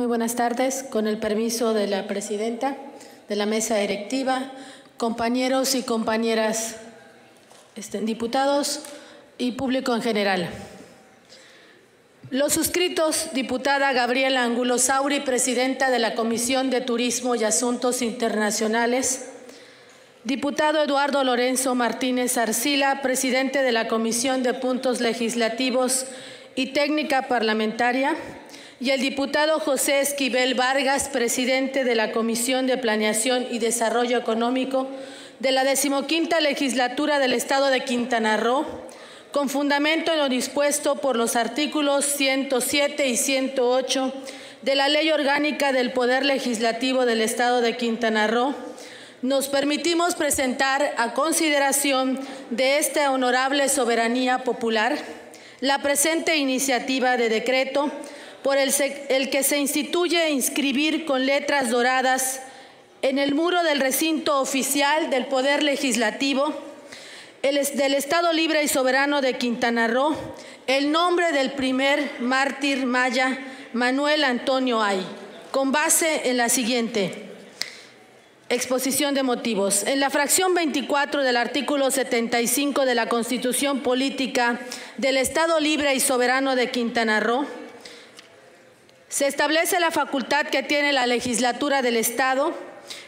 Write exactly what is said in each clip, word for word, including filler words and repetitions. Muy buenas tardes. Con el permiso de la presidenta de la mesa directiva, compañeros y compañeras este, diputados y público en general. Los suscritos, diputada Gabriela Angulo Sauri, presidenta de la Comisión de Turismo y Asuntos Internacionales, diputado Eduardo Lorenzo Martínez Arcila, presidente de la Comisión de Puntos Legislativos y Técnica Parlamentaria, y el diputado José Esquivel Vargas, presidente de la Comisión de Planeación y Desarrollo Económico de la decimoquinta Legislatura del Estado de Quintana Roo, con fundamento en lo dispuesto por los artículos ciento siete y ciento ocho de la Ley Orgánica del Poder Legislativo del Estado de Quintana Roo, nos permitimos presentar a consideración de esta honorable soberanía popular la presente iniciativa de decreto por el, el que se instituye inscribir con letras doradas en el muro del recinto oficial del Poder Legislativo el, del Estado Libre y Soberano de Quintana Roo el nombre del primer mártir maya Manuel Antonio Ay, con base en la siguiente exposición de motivos. En la fracción veinticuatro del artículo setenta y cinco de la Constitución Política del Estado Libre y Soberano de Quintana Roo, se establece la facultad que tiene la legislatura del Estado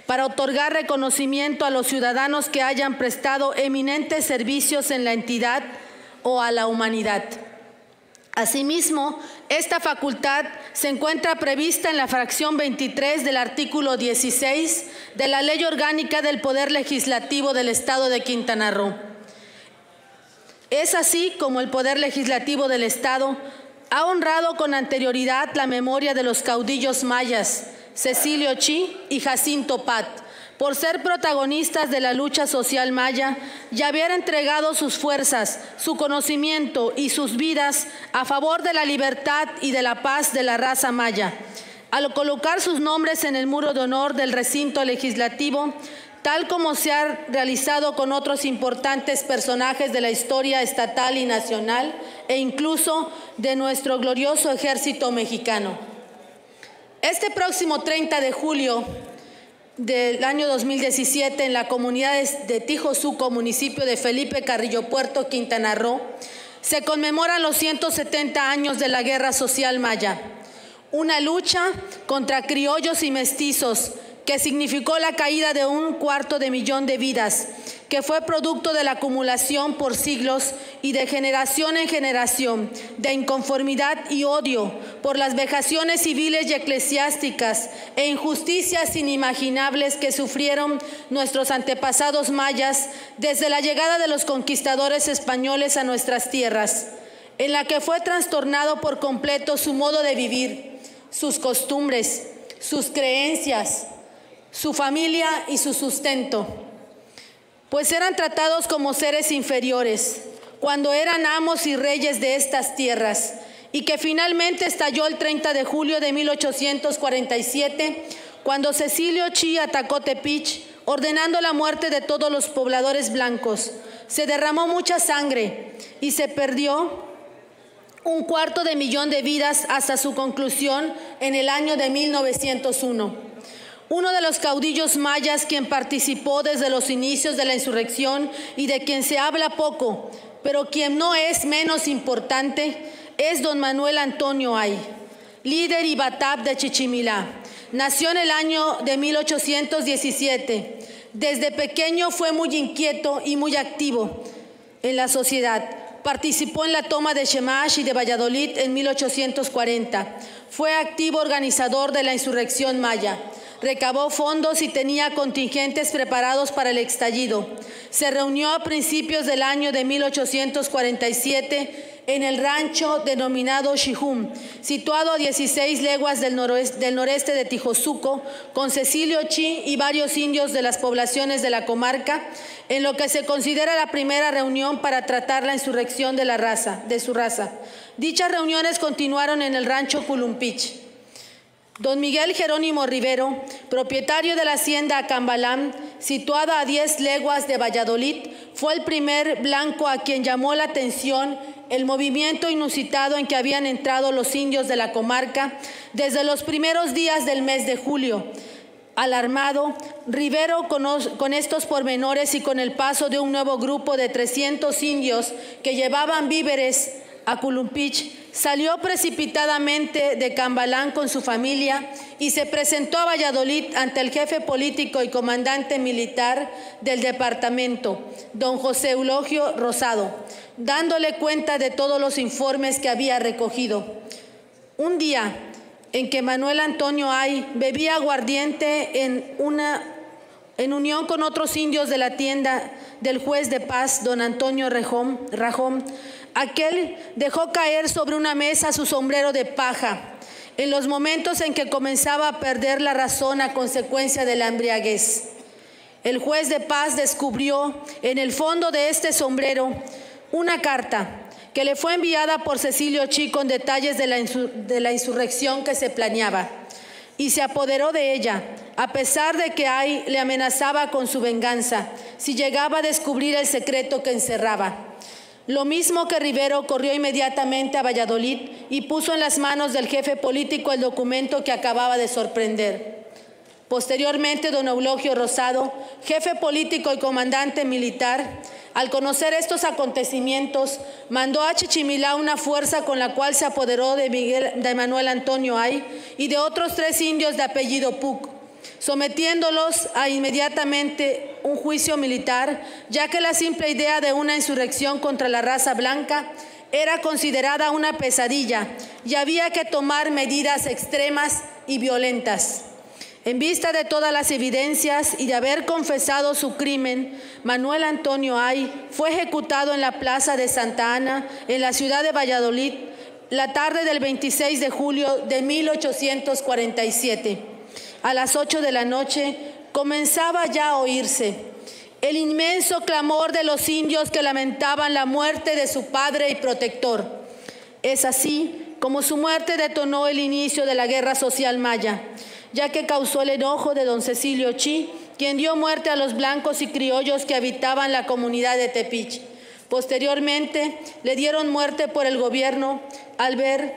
para otorgar reconocimiento a los ciudadanos que hayan prestado eminentes servicios en la entidad o a la humanidad. Asimismo, esta facultad se encuentra prevista en la fracción veintitrés del artículo dieciséis de la Ley Orgánica del Poder Legislativo del Estado de Quintana Roo. Es así como el Poder Legislativo del Estado ha honrado con anterioridad la memoria de los caudillos mayas, Cecilio Chi y Jacinto Pat, por ser protagonistas de la lucha social maya y haber entregado sus fuerzas, su conocimiento y sus vidas a favor de la libertad y de la paz de la raza maya. Al colocar sus nombres en el muro de honor del recinto legislativo, tal como se ha realizado con otros importantes personajes de la historia estatal y nacional, e incluso de nuestro glorioso ejército mexicano. Este próximo treinta de julio, del año dos mil diecisiete, en la comunidad de Tihosuco, municipio de Felipe Carrillo Puerto, Quintana Roo, se conmemoran los ciento setenta años de la Guerra Social Maya, una lucha contra criollos y mestizos que significó la caída de un cuarto de millón de vidas, que fue producto de la acumulación por siglos y de generación en generación de inconformidad y odio por las vejaciones civiles y eclesiásticas e injusticias inimaginables que sufrieron nuestros antepasados mayas desde la llegada de los conquistadores españoles a nuestras tierras, en la que fue trastornado por completo su modo de vivir, sus costumbres, sus creencias, su familia y su sustento, pues eran tratados como seres inferiores cuando eran amos y reyes de estas tierras, y que finalmente estalló el treinta de julio de mil ochocientos cuarenta y siete, cuando Cecilio Chi atacó Tepich, ordenando la muerte de todos los pobladores blancos. Se derramó mucha sangre y se perdió un cuarto de millón de vidas hasta su conclusión en el año de mil novecientos uno. Uno de los caudillos mayas quien participó desde los inicios de la insurrección y de quien se habla poco, pero quien no es menos importante, es don Manuel Antonio Ay, líder y batab de Chichimilá. Nació en el año de mil ochocientos diecisiete. Desde pequeño fue muy inquieto y muy activo en la sociedad. Participó en la toma de Chemax y de Valladolid en mil ochocientos cuarenta. Fue activo organizador de la insurrección maya. Recabó fondos y tenía contingentes preparados para el estallido. Se reunió a principios del año de mil ochocientos cuarenta y siete en el rancho denominado Xihum, situado a dieciséis leguas del noroeste, del noreste de Tihosuco, con Cecilio Chi y varios indios de las poblaciones de la comarca, en lo que se considera la primera reunión para tratar la insurrección de, la raza, de su raza. Dichas reuniones continuaron en el rancho Culumpich. Don Miguel Jerónimo Rivero, propietario de la hacienda Acambalán, situada a diez leguas de Valladolid, fue el primer blanco a quien llamó la atención el movimiento inusitado en que habían entrado los indios de la comarca desde los primeros días del mes de julio. Alarmado, Rivero con, con estos pormenores y con el paso de un nuevo grupo de trescientos indios que llevaban víveres a Culumpich, salió precipitadamente de Acambalán con su familia y se presentó a Valladolid ante el jefe político y comandante militar del departamento, don José Eulogio Rosado, dándole cuenta de todos los informes que había recogido. Un día en que Manuel Antonio Ay bebía aguardiente en, una, en unión con otros indios de la tienda del juez de paz, don Antonio Rejón, Rajón, aquel dejó caer sobre una mesa su sombrero de paja en los momentos en que comenzaba a perder la razón a consecuencia de la embriaguez. El juez de paz descubrió en el fondo de este sombrero una carta que le fue enviada por Cecilio Chi con detalles de la, insur de la insurrección que se planeaba, y se apoderó de ella, a pesar de que Ay le amenazaba con su venganza si llegaba a descubrir el secreto que encerraba. Lo mismo que Rivero, corrió inmediatamente a Valladolid y puso en las manos del jefe político el documento que acababa de sorprender. Posteriormente, don Eulogio Rosado, jefe político y comandante militar, al conocer estos acontecimientos, mandó a Chichimilá una fuerza con la cual se apoderó de, Miguel, de Manuel Antonio Ay y de otros tres indios de apellido Puc, sometiéndolos a inmediatamente un juicio militar, ya que la simple idea de una insurrección contra la raza blanca era considerada una pesadilla y había que tomar medidas extremas y violentas. En vista de todas las evidencias y de haber confesado su crimen, Manuel Antonio Ay fue ejecutado en la plaza de Santa Ana, en la ciudad de Valladolid, la tarde del veintiséis de julio de mil ochocientos cuarenta y siete. A las ocho de la noche comenzaba ya a oírse el inmenso clamor de los indios que lamentaban la muerte de su padre y protector. Es así como su muerte detonó el inicio de la guerra social maya, ya que causó el enojo de don Cecilio Chi, quien dio muerte a los blancos y criollos que habitaban la comunidad de Tepich. Posteriormente, le dieron muerte por el gobierno. Al ver,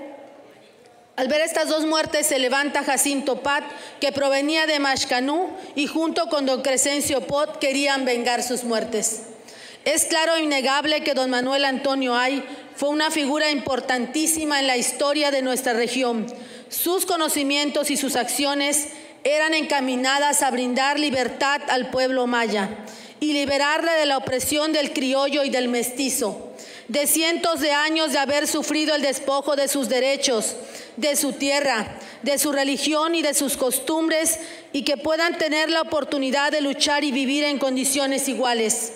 al ver estas dos muertes, se levanta Jacinto Pat, que provenía de Mashcanú, y junto con don Crescencio Pot querían vengar sus muertes. Es claro e innegable que don Manuel Antonio Ay fue una figura importantísima en la historia de nuestra región. Sus conocimientos y sus acciones eran encaminadas a brindar libertad al pueblo maya y liberarle de la opresión del criollo y del mestizo, de cientos de años de haber sufrido el despojo de sus derechos, de su tierra, de su religión y de sus costumbres, y que puedan tener la oportunidad de luchar y vivir en condiciones iguales.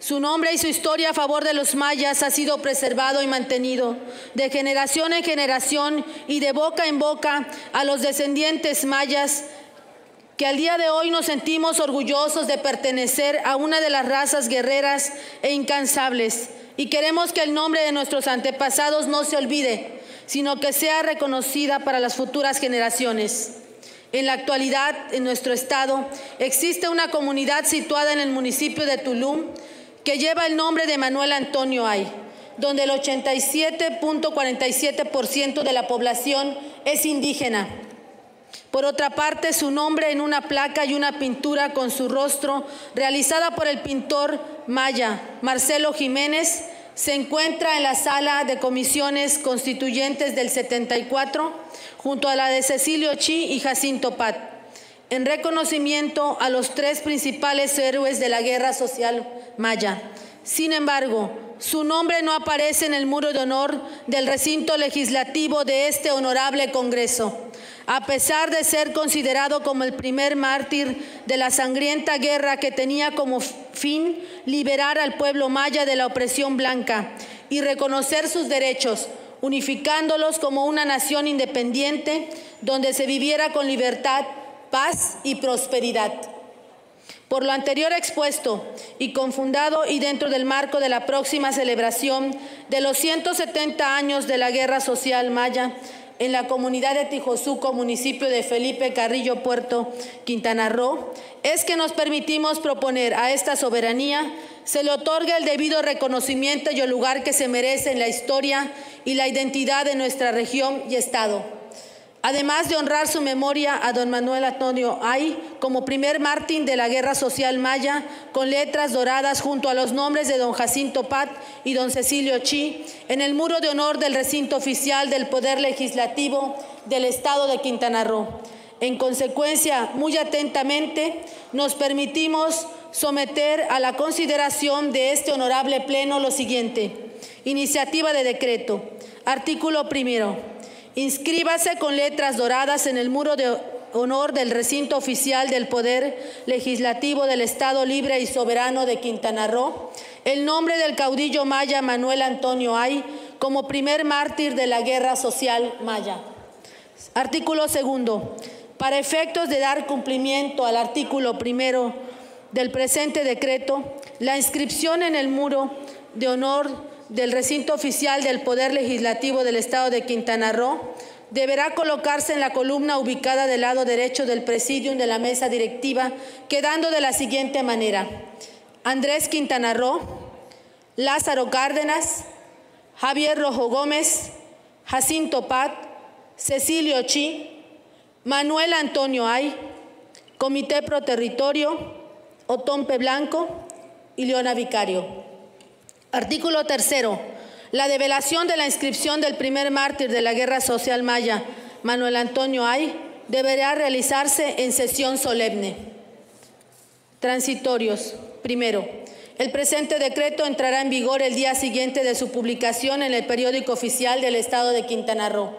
Su nombre y su historia a favor de los mayas ha sido preservado y mantenido de generación en generación y de boca en boca a los descendientes mayas, que al día de hoy nos sentimos orgullosos de pertenecer a una de las razas guerreras e incansables, y queremos que el nombre de nuestros antepasados no se olvide, sino que sea reconocida para las futuras generaciones. En la actualidad, en nuestro estado, existe una comunidad situada en el municipio de Tulum, que lleva el nombre de Manuel Antonio Ay, donde el ochenta y siete punto cuarenta y siete por ciento de la población es indígena. Por otra parte, su nombre en una placa y una pintura con su rostro, realizada por el pintor maya Marcelo Jiménez, se encuentra en la sala de comisiones constituyentes del setenta y cuatro, junto a la de Cecilio Chi y Jacinto Pat, en reconocimiento a los tres principales héroes de la guerra social maya. Sin embargo, su nombre no aparece en el muro de honor del recinto legislativo de este honorable Congreso, a pesar de ser considerado como el primer mártir de la sangrienta guerra que tenía como fin liberar al pueblo maya de la opresión blanca y reconocer sus derechos, unificándolos como una nación independiente donde se viviera con libertad, paz y prosperidad. Por lo anterior expuesto y confundado, y dentro del marco de la próxima celebración de los ciento setenta años de la Guerra Social Maya, en la comunidad de Tihosuco, municipio de Felipe Carrillo Puerto, Quintana Roo, es que nos permitimos proponer a esta soberanía se le otorgue el debido reconocimiento y el lugar que se merece en la historia y la identidad de nuestra región y Estado. Además de honrar su memoria a don Manuel Antonio Ay como primer mártir de la guerra social maya, con letras doradas junto a los nombres de don Jacinto Pat y don Cecilio Chi, en el muro de honor del recinto oficial del Poder Legislativo del Estado de Quintana Roo. En consecuencia, muy atentamente, nos permitimos someter a la consideración de este honorable pleno lo siguiente. Iniciativa de decreto. Artículo primero. Inscríbase con letras doradas en el muro de honor del recinto oficial del Poder Legislativo del Estado Libre y Soberano de Quintana Roo el nombre del caudillo maya Manuel Antonio Ay como primer mártir de la guerra social maya. Artículo segundo. Para efectos de dar cumplimiento al artículo primero del presente decreto, la inscripción en el muro de honor del recinto oficial del Poder Legislativo del Estado de Quintana Roo deberá colocarse en la columna ubicada del lado derecho del presidium de la mesa directiva, quedando de la siguiente manera: Andrés Quintana Roo, Lázaro Cárdenas, Javier Rojo Gómez, Jacinto Pat, Cecilio Chi, Manuel Antonio Ay, Comité Pro Territorio, Otompe Blanco y Leona Vicario. Artículo tercero. La develación de la inscripción del primer mártir de la guerra social maya, Manuel Antonio Ay, deberá realizarse en sesión solemne. Transitorios. Primero. El presente decreto entrará en vigor el día siguiente de su publicación en el periódico oficial del Estado de Quintana Roo.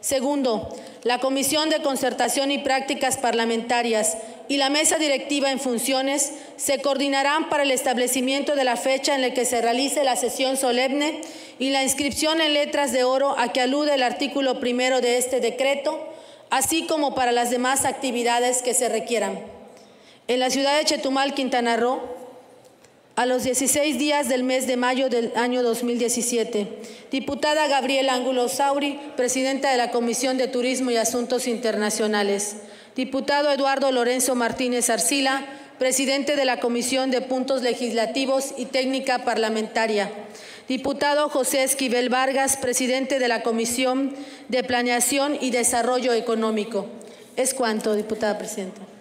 Segundo, la Comisión de Concertación y Prácticas Parlamentarias y la Mesa Directiva en funciones se coordinarán para el establecimiento de la fecha en la que se realice la sesión solemne y la inscripción en letras de oro a que alude el artículo primero de este decreto, así como para las demás actividades que se requieran. En la ciudad de Chetumal, Quintana Roo, a los dieciséis días del mes de mayo del año dos mil diecisiete, diputada Gabriela Angulo Sauri, presidenta de la Comisión de Turismo y Asuntos Internacionales. Diputado Eduardo Lorenzo Martínez Arcila, presidente de la Comisión de Puntos Legislativos y Técnica Parlamentaria. Diputado José Esquivel Vargas, presidente de la Comisión de Planeación y Desarrollo Económico. Es cuanto, diputada presidenta.